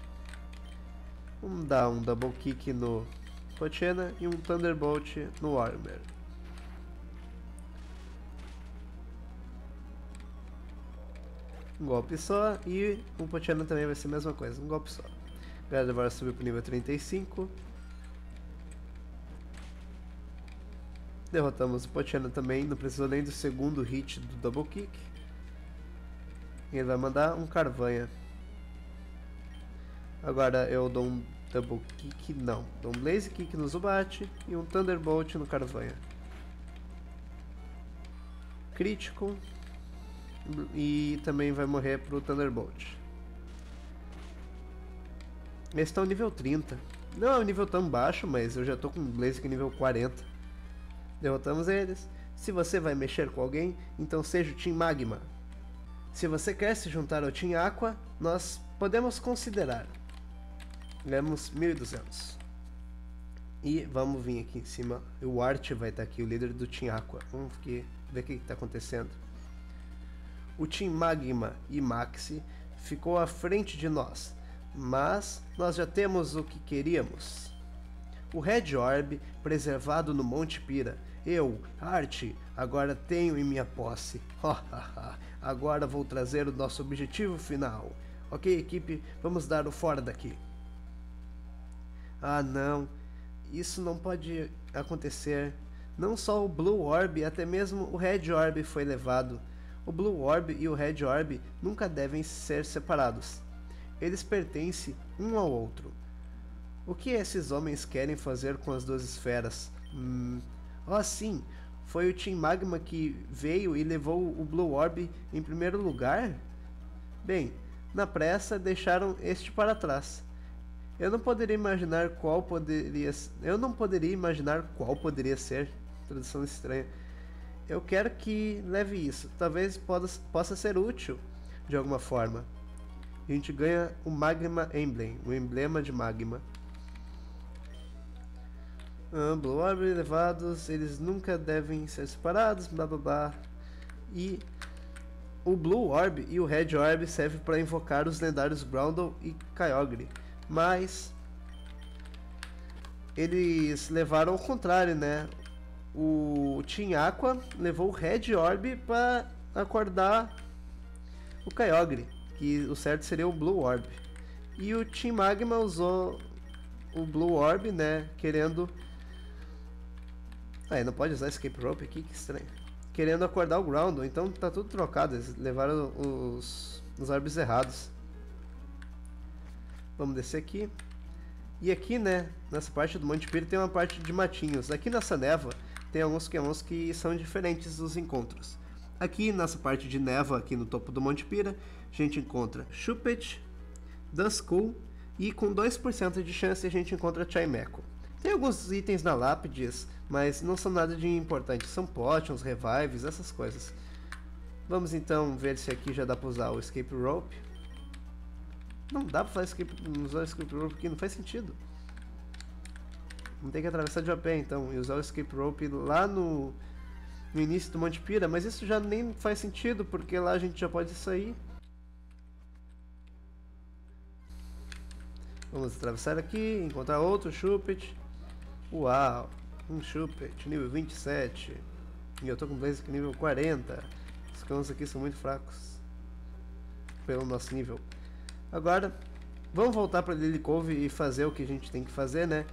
Vamos dar um Double Kick no Poochyena e um Thunderbolt no Warmer. Um golpe só e o Poochyena também vai ser a mesma coisa, um golpe só. Gardevoir subiu para o nível 35. Derrotamos o Poochyena também, não precisou nem do segundo hit do Double Kick. E ele vai mandar um Carvanha. Agora eu dou um Double Kick, não. Dou um Blaze Kick no Zubat e um Thunderbolt no Carvanha. Crítico. E também vai morrer pro Thunderbolt. Esse tá no nível 30. Não é um nível tão baixo, mas eu já tô com um Blaze Kick nível 40. Derrotamos eles. Se você vai mexer com alguém, então seja o Team Magma. Se você quer se juntar ao Team Aqua, nós podemos considerar. Ganhamos 1.200. E vamos vir aqui em cima. O Art vai estar aqui, o líder do Team Aqua. Vamos ver o que está acontecendo. O Team Magma e Maxi ficou à frente de nós, mas nós já temos o que queríamos. O Red Orb, preservado no Monte Pyre. Eu, Art, agora tenho em minha posse. Agora vou trazer o nosso objetivo final. Ok, equipe, vamos dar o fora daqui. Ah, não. Isso não pode acontecer. Não só o Blue Orb, até mesmo o Red Orb foi levado. O Blue Orb e o Red Orb nunca devem ser separados. Eles pertencem um ao outro. O que esses homens querem fazer com as duas esferas? Oh sim, foi o Team Magma que veio e levou o Blue Orb em primeiro lugar? Bem, Na pressa, deixaram este para trás. Eu não poderia imaginar qual poderia ser. Tradução estranha. Eu quero que leve isso. Talvez possa ser útil de alguma forma. A gente ganha o Magma Emblem, o emblema de magma. Blue Orb, elevados, eles nunca devem ser separados, blá blá blá. E o Blue Orb e o Red Orb servem para invocar os lendários Groudon e Kyogre. Mas eles levaram ao contrário, né? O Team Aqua levou o Red Orb para acordar o Kyogre, que o certo seria o Blue Orb. E o Team Magma usou o Blue Orb, né, querendo... Ah, não pode usar Escape Rope aqui, que estranho. Querendo acordar o Groundon, então tá tudo trocado, eles levaram os orbes errados. Vamos descer aqui. E aqui, né, nessa parte do Monte Pyre tem uma parte de matinhos. Aqui nessa névoa tem alguns Pokémons que são diferentes dos encontros. Aqui nessa parte de névoa, aqui no topo do Monte Pyre, a gente encontra Shuppet, Duskull, e com 2% de chance a gente encontra Chimeco. Tem alguns itens na lápides, mas não são nada de importante, são potions, revives, essas coisas. Vamos então ver se aqui já dá pra usar o Escape Rope. Não dá pra usar o Escape Rope aqui, não faz sentido. Não tem que atravessar de a pé então, e usar o Escape Rope lá no início do Monte Pyre, mas isso já nem faz sentido, porque lá a gente já pode sair. Vamos atravessar aqui, encontrar outro Shuppet. Uau, um Shuppet, nível 27. E eu tô com Blaziken nível 40. Os cães aqui são muito fracos pelo nosso nível. Agora, vamos voltar pra Lilycove e fazer o que a gente tem que fazer, né?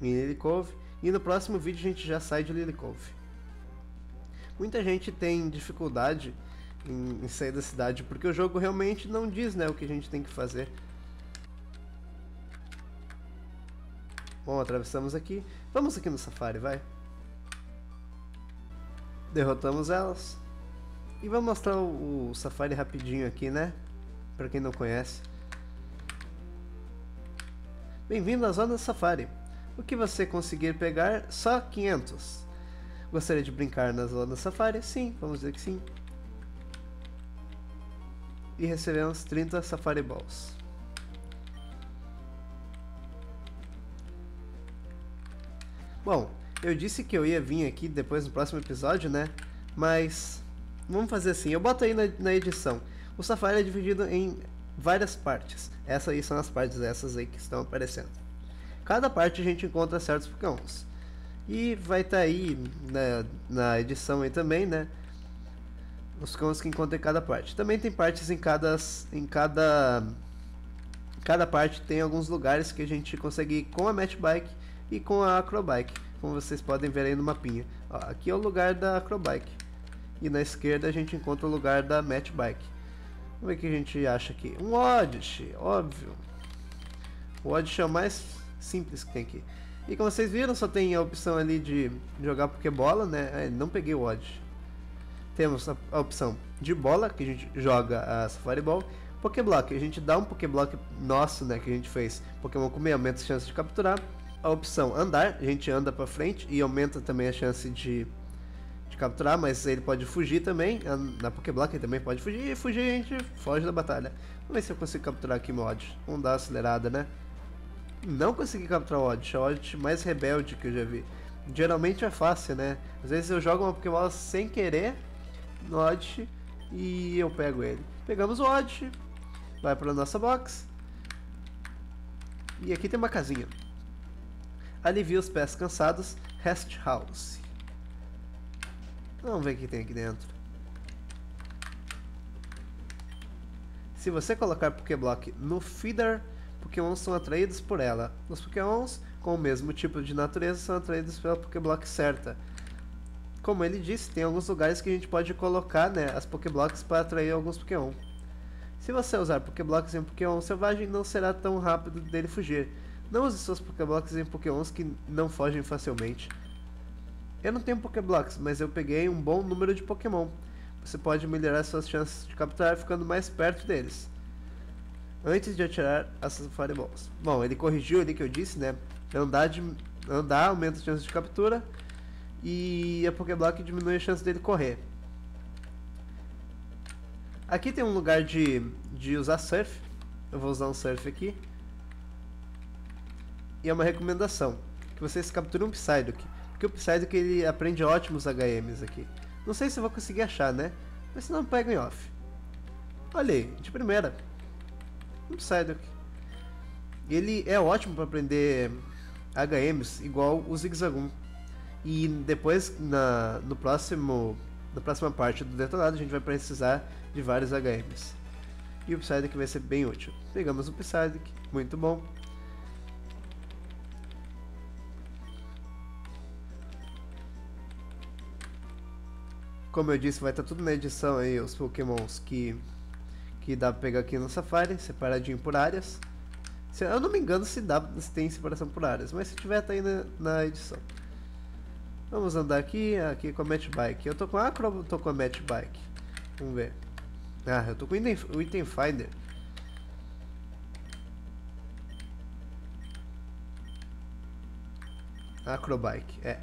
Em Lilycove. E no próximo vídeo a gente já sai de Lilycove. Muita gente tem dificuldade em sair da cidade, porque o jogo realmente não diz, né, o que a gente tem que fazer. Bom, atravessamos aqui. Vamos aqui no Safari, vai. Derrotamos elas. E vamos mostrar o Safari rapidinho aqui, né? Pra quem não conhece. Bem-vindo à Zona Safari. O que você conseguir pegar? Só 500. Gostaria de brincar na Zona Safari? Sim, vamos dizer que sim. E recebemos 30 Safari Balls. Bom, eu disse que eu ia vir aqui depois no próximo episódio, né? Mas vamos fazer assim, eu boto aí na edição. O Safari é dividido em várias partes. Essas aí são as partes, essas aí que estão aparecendo. Cada parte a gente encontra certos Pokémons. E vai estar aí na edição aí também, né? Os Pokémons que encontra em cada parte. Também tem partes em cada parte tem alguns lugares que a gente consegue ir com a Match Bike e com a Acrobike, como vocês podem ver aí no mapinha. Ó, aqui é o lugar da Acrobike e na esquerda a gente encontra o lugar da Match Bike. Vamos ver o que a gente acha aqui. Um Oddish, óbvio. O Oddish é o mais simples que tem aqui. E como vocês viram, só tem a opção ali de jogar Pokébola, né? Não peguei o Oddish. Temos a opção de bola, que a gente joga a Safari Ball. Pokéblock, a gente dá um Pokéblock nosso, né, que a gente fez Pokémon comer, aumenta a chance de capturar. A opção andar, a gente anda pra frente e aumenta também a chance de capturar, mas ele pode fugir também. Na Pokéblock ele também pode fugir, e fugir a gente foge da batalha. Vamos ver se eu consigo capturar aqui o Oddish. Vamos dar uma acelerada, né? Não consegui capturar o Oddish, é o Oddish mais rebelde que eu já vi. Geralmente é fácil, né? Às vezes eu jogo uma Pokébola sem querer no Oddish e eu pego ele. Pegamos o Oddish, vai pra nossa box. E aqui tem uma casinha. Alivia os pés cansados, Rest House. Vamos ver o que tem aqui dentro. Se você colocar Pokéblock no Feeder, Pokémons são atraídos por ela. Os Pokémons com o mesmo tipo de natureza são atraídos pela Pokéblock certa. Como ele disse, tem alguns lugares que a gente pode colocar, né, as Pokéblocks para atrair alguns Pokémon. Se você usar Pokéblocks em um Pokémon selvagem, não será tão rápido dele fugir. Não use seus Pokéblocks em Pokémons que não fogem facilmente. Eu não tenho Pokéblocks, mas eu peguei um bom número de Pokémon. Você pode melhorar suas chances de capturar ficando mais perto deles antes de atirar as Fireballs. Bom, ele corrigiu ali que eu disse, né? Andar aumenta as chances de captura e a Pokéblock diminui a chance dele correr. Aqui tem um lugar de usar Surf. Eu vou usar um Surf aqui. E é uma recomendação que vocês capturam um Psyduck, porque o Psyduck ele aprende ótimos HMs aqui. Não sei se eu vou conseguir achar, né? Mas se não, pega em off. Olha aí, de primeira. Um Psyduck. Ele é ótimo para aprender HMs, igual o Zigzagoon. E depois, na próxima parte do detonado, a gente vai precisar de vários HMs. E o Psyduck vai ser bem útil. Pegamos o Psyduck, muito bom. Como eu disse, vai estar tudo na edição aí, os pokémons que dá pra pegar aqui no Safari, separadinho por áreas. Se eu não me engano se tem separação por áreas, mas se tiver tá aí na edição. Vamos andar aqui com a Match Bike. Eu tô com a Acro ou tô com a Match Bike? Vamos ver. Ah, eu tô com o Item Finder. Acrobike, é.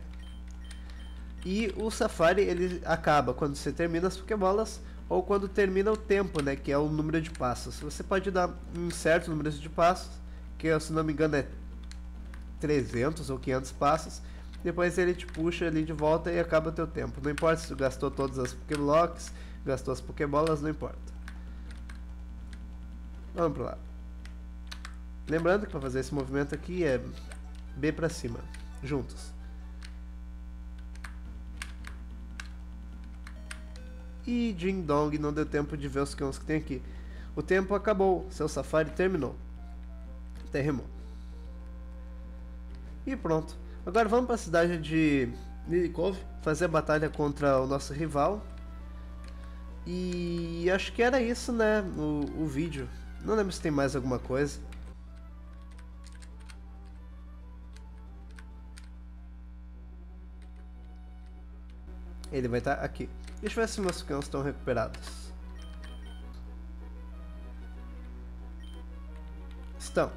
E o Safari ele acaba quando você termina as Pokébolas ou quando termina o tempo, né, que é o número de passos. Você pode dar um certo número de passos, que se não me engano é 300 ou 500 passos. Depois ele te puxa ali de volta e acaba o teu tempo. Não importa se tu gastou todas as Pokéblocks, gastou as Pokébolas, não importa. Vamos para lá. Lembrando que para fazer esse movimento aqui é B para cima, juntos. E Ding Dong, não deu tempo de ver os cães que tem aqui. O tempo acabou, seu safari terminou. Terremou. E pronto. Agora vamos para a cidade de Lilycove fazer a batalha contra o nosso rival. E acho que era isso, né? O vídeo. Não lembro se tem mais alguma coisa. Ele vai estar aqui. Deixa eu ver se meus cães estão recuperados. Estão.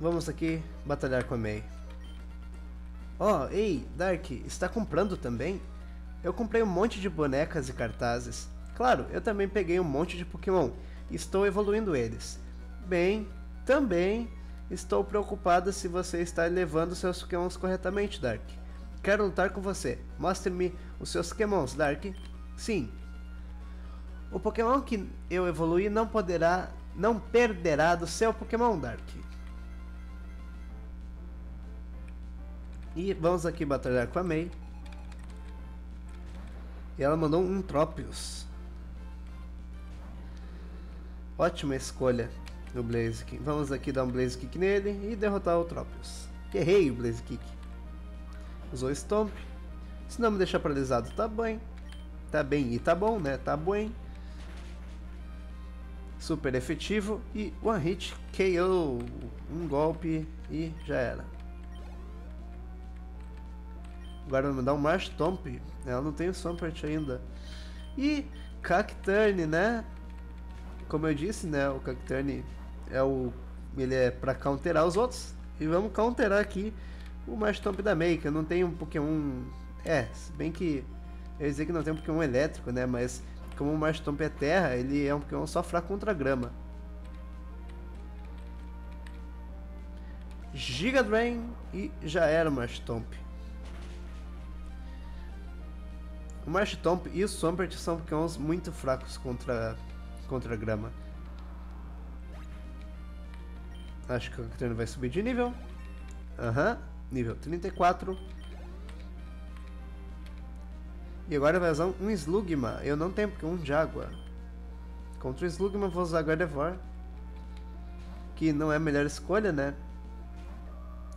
Vamos aqui batalhar com a May. Oh, ei, Dark, está comprando também? Eu comprei um monte de bonecas e cartazes. Claro, eu também peguei um monte de Pokémon. Estou evoluindo eles. Bem, também estou preocupada se você está levando seus Pokémon corretamente, Dark. Quero lutar com você. Mostre-me os seus Pokémon, Dark. Sim. O Pokémon que eu evoluir não perderá do seu Pokémon, Dark. E vamos aqui batalhar com a May. E ela mandou um Tropius. Ótima escolha do Blaziken. Vamos aqui dar um Blaziken nele e derrotar o Tropius. Errei o Blaziken. Usou Stomp. Se não me deixar paralisado, tá bem. Tá bem e tá bom, né? Tá bem. Super efetivo e One Hit KO. Um golpe e já era. Agora vai mandar um Marshtomp. Ela não tem o Swampert ainda. E Cacturne, né? Como eu disse, né? O Cacturne ele é pra counterar os outros. E vamos counterar aqui o Marshtomp da May, que eu não tenho um Pokémon. É, se bem que. Eu ia dizer que não tem um Pokémon elétrico, né? Mas como o Marshtomp é terra, ele é um Pokémon só fraco contra a grama. Giga Drain e já era o Marshtomp. O Marshtomp e o Swampert são Pokémons muito fracos contra a grama. Acho que o Cacturne vai subir de nível. Aham, nível 34. E agora vai usar um Slugma. Eu não tenho porque um de água. Contra o Slugma vou usar Gardevoir, que não é a melhor escolha, né?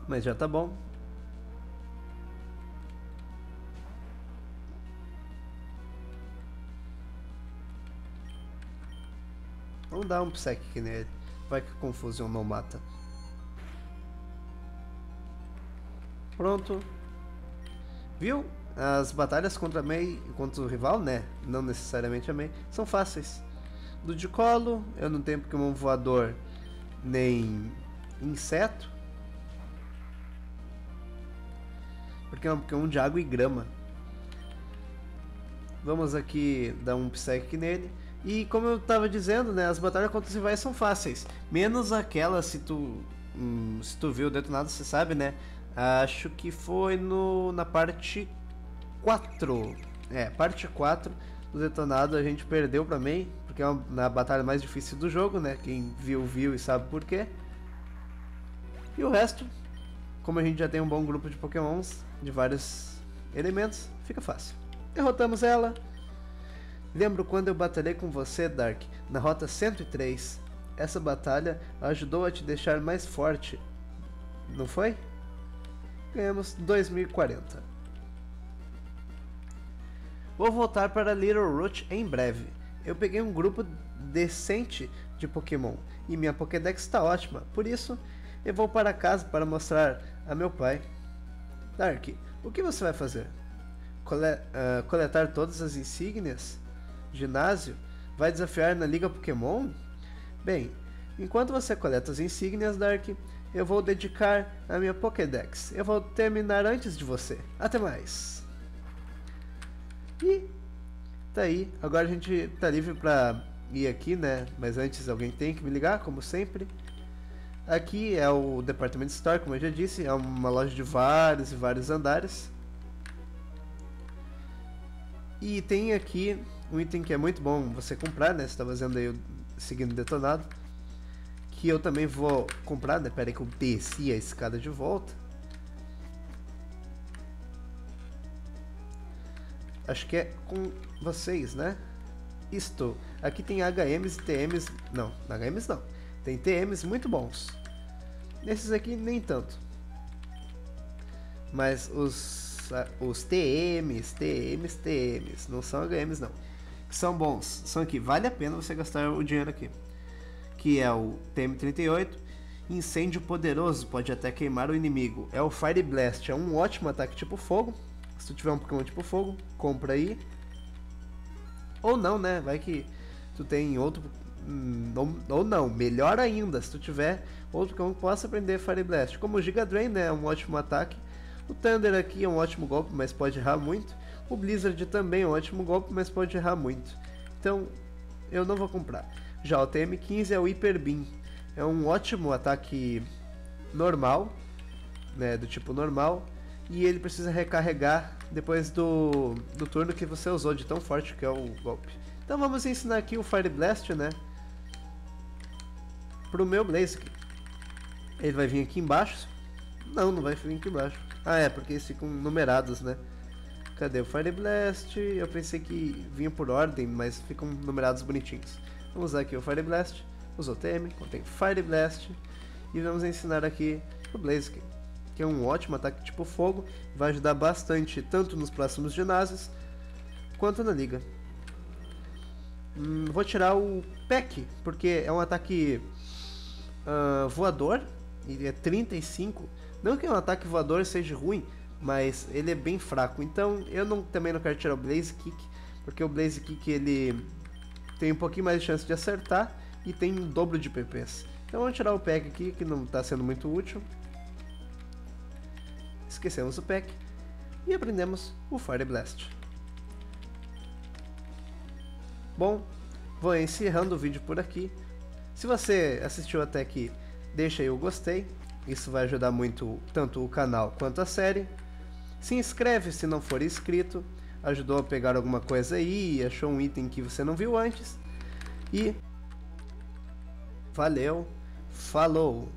Mas já tá bom. Vamos dar um Psychic nele. Vai que a confusão não mata. Pronto. Viu? As batalhas contra a May, contra o rival, né? Não necessariamente a May, são fáceis. Do de colo, eu não tenho Pokémon voador nem inseto, porque é um Pokémon de água e grama. Vamos aqui dar um Psychic nele. E como eu tava dizendo, né, as batalhas contra os rivais são fáceis. Menos aquela, se tu viu o detonado, você sabe, né? Acho que foi na parte 4. É, parte 4 do detonado a gente perdeu pra May, porque é na batalha mais difícil do jogo, né? Quem viu, viu e sabe por quê. E o resto, como a gente já tem um bom grupo de Pokémons, de vários elementos, fica fácil. Derrotamos ela. Lembro quando eu batalhei com você, Dark, na Rota 103. Essa batalha ajudou a te deixar mais forte, não foi? Ganhamos 2040. Vou voltar para Little Root em breve. Eu peguei um grupo decente de Pokémon e minha Pokédex está ótima, por isso eu vou para casa para mostrar a meu pai. Dark, o que você vai fazer? Coletar todas as insígnias? Ginásio? Vai desafiar na Liga Pokémon? Bem, enquanto você coleta as insígnias, Dark, eu vou dedicar a minha Pokédex. Eu vou terminar antes de você. Até mais! E tá aí. Agora a gente tá livre pra ir aqui, né? Mas antes alguém tem que me ligar, como sempre. Aqui é o Department Store, como eu já disse. É uma loja de vários e vários andares. E tem aqui um item que é muito bom você comprar, né? Você tá fazendo aí, seguindo o detonado, que eu também vou comprar, né? Pera aí que eu desci a escada de volta. Acho que é com vocês, né? Isto. Aqui tem HMs e TMs. Não, HMs não. Tem TMs muito bons. Nesses aqui nem tanto. Mas os TMs, não são HMs não, que são bons, são aqui, vale a pena você gastar o dinheiro aqui, que é o TM38, incêndio poderoso, pode até queimar o inimigo, é o Fire Blast, é um ótimo ataque tipo fogo, se tu tiver um Pokémon tipo fogo, compra aí, ou não, né, vai que tu tem outro, ou não, melhor ainda, se tu tiver outro Pokémon que possa aprender Fire Blast, como o Giga Drain, né, é um ótimo ataque. O Thunder aqui é um ótimo golpe, mas pode errar muito. O Blizzard também é um ótimo golpe, mas pode errar muito. Então, eu não vou comprar. Já o TM15 é o Hyper Beam. É um ótimo ataque normal, né, do tipo normal. E ele precisa recarregar depois do turno que você usou, de tão forte que é o golpe. Então vamos ensinar aqui o Fire Blast, né, pro meu Blaziken. Ele vai vir aqui embaixo. Não, não vai vir aqui embaixo. Ah, é, porque eles ficam numerados, né? Cadê o Fire Blast? Eu pensei que vinha por ordem, mas ficam numerados bonitinhos. Vamos usar aqui o Fire Blast. Usou TM, contém Fire Blast. E vamos ensinar aqui o Blaziken, que é um ótimo ataque tipo fogo. Vai ajudar bastante, tanto nos próximos ginásios, quanto na liga. Vou tirar o Peck, porque é um ataque voador. Ele é 35. Não que um ataque voador seja ruim, mas ele é bem fraco. Então eu também não quero tirar o Blaze Kick, porque o Blaze Kick ele tem um pouquinho mais de chance de acertar e tem um dobro de PPs. Então vamos tirar o Peck aqui, que não está sendo muito útil. Esquecemos o Peck e aprendemos o Fire Blast. Bom, vou encerrando o vídeo por aqui. Se você assistiu até aqui, deixa aí o gostei, isso vai ajudar muito tanto o canal quanto a série. Se inscreve se não for inscrito, ajudou a pegar alguma coisa aí, achou um item que você não viu antes. E valeu, falou!